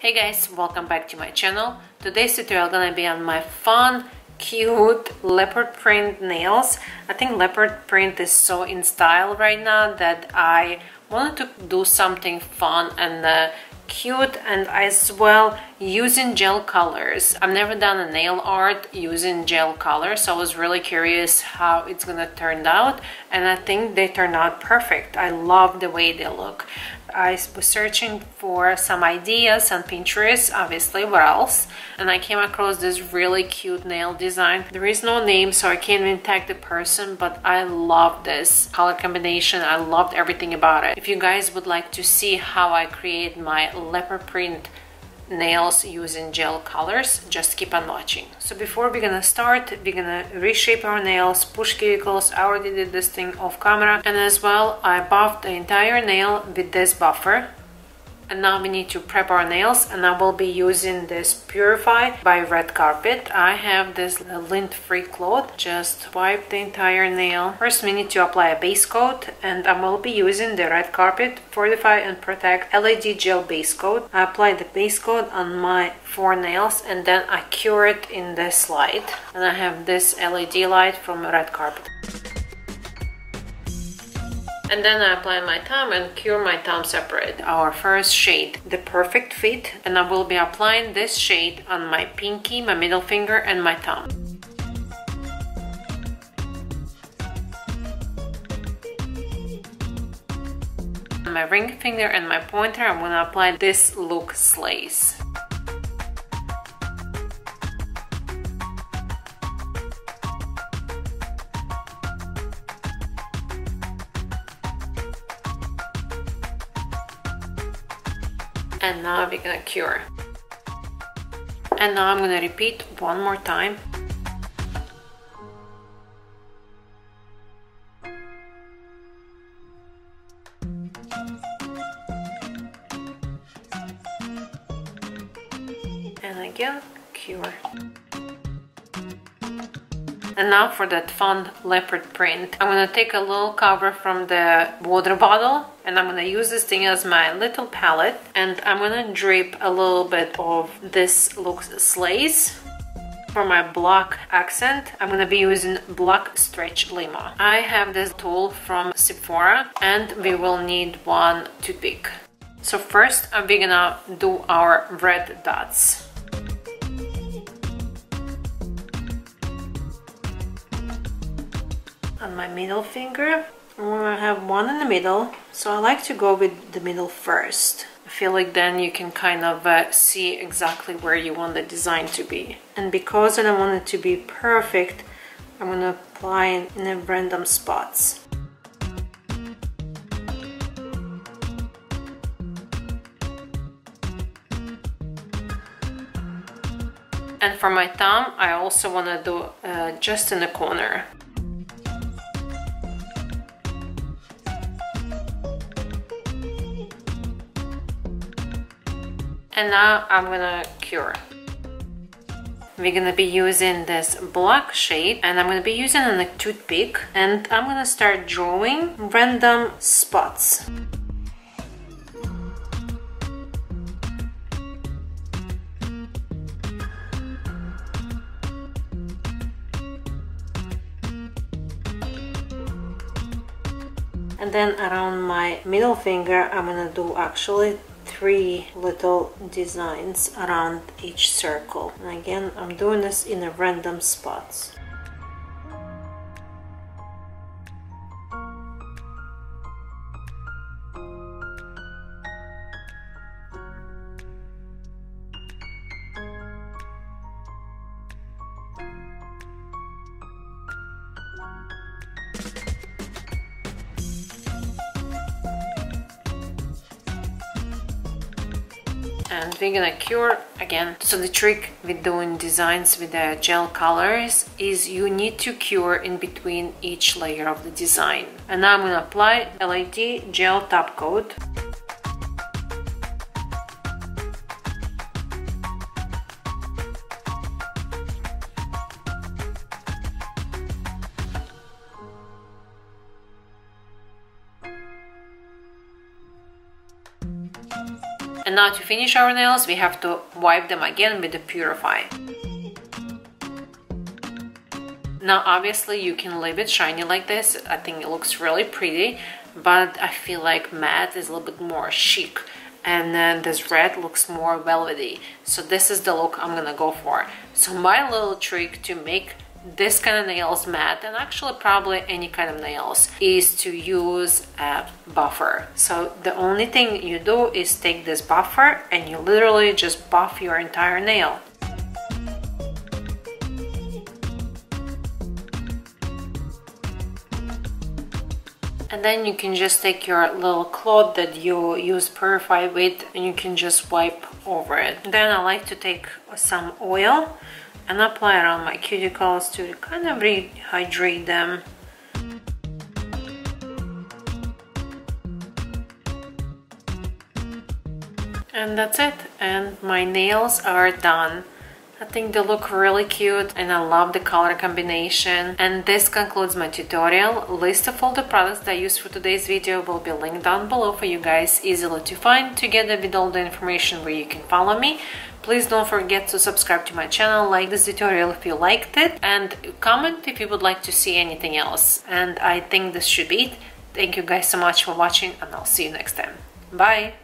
Hey guys, welcome back to my channel. Today's tutorial gonna be on my fun, cute leopard print nails. I think leopard print is so in style right now that I wanted to do something fun and cute, and as well using gel colors. I've never done a nail art using gel colors, so I was really curious how it's gonna turn out, and I think they turned out perfect. I love the way they look. I was searching for some ideas on Pinterest, obviously, what else, and I came across this really cute nail design. There is no name, so I can't even tag the person, but I love this color combination. I loved everything about it. If you guys would like to see how I create my leopard print nails using gel colors, just keep on watching. So before we're gonna start, we're gonna reshape our nails, push cuticles. I already did this thing off camera, and as well I buffed the entire nail with this buffer, and now we need to prep our nails, and I will be using this Purify by Red Carpet. I have this lint-free cloth. Just wipe the entire nail. First we need to apply a base coat, and I will be using the Red Carpet Fortify and Protect LED gel base coat. I apply the base coat on my four nails, and then I cure it in this light, and I have this LED light from Red Carpet. And then I apply my thumb and cure my thumb separate. Our first shade, the Perfect Fit, and I will be applying this shade on my pinky, my middle finger, and my thumb. On my ring finger and my pointer, I'm gonna apply this Look Slays. And now we're gonna cure. And now I'm gonna repeat one more time. And again, cure. And now for that fun leopard print. I'm gonna take a little cover from the water bottle, and I'm gonna use this thing as my little palette, and I'm gonna drip a little bit of this Look Slays. For my black accent, I'm gonna be using black stretch lima. I have this tool from Sephora, and we will need one toothpick. So first, we're gonna do our red dots. On my middle finger, I'm gonna have one in the middle, so I like to go with the middle first. I feel like then you can kind of see exactly where you want the design to be. And because I don't want it to be perfect, I'm gonna apply it in the random spots. And for my thumb, I also want to do just in the corner. And now I'm gonna cure. We're gonna be using this black shade, and I'm gonna be using a toothpick, and I'm gonna start drawing random spots. And then around my middle finger, I'm gonna do actually three little designs around each circle, and again I'm doing this in a random spots. And we're gonna cure again. So the trick with doing designs with the gel colors is you need to cure in between each layer of the design. And now I'm gonna apply LED gel top coat. And now to finish our nails, we have to wipe them again with the Purify. Now obviously you can leave it shiny like this, I think it looks really pretty, but I feel like matte is a little bit more chic and then this red looks more velvety. So this is the look I'm gonna go for. So my little trick to make this kind of nails matte, and actually probably any kind of nails, is to use a buffer. So the only thing you do is take this buffer and you literally just buff your entire nail. And then you can just take your little cloth that you use Purify with and you can just wipe over it. Then I like to take some oil and apply it on my cuticles to kind of rehydrate them. And that's it, and my nails are done. I think they look really cute and I love the color combination. And this concludes my tutorial. List of all the products that I used for today's video will be linked down below for you guys, easily to find, together with all the information where you can follow me. Please don't forget to subscribe to my channel, like this tutorial if you liked it, and comment if you would like to see anything else. And I think this should be it. Thank you guys so much for watching and I'll see you next time. Bye!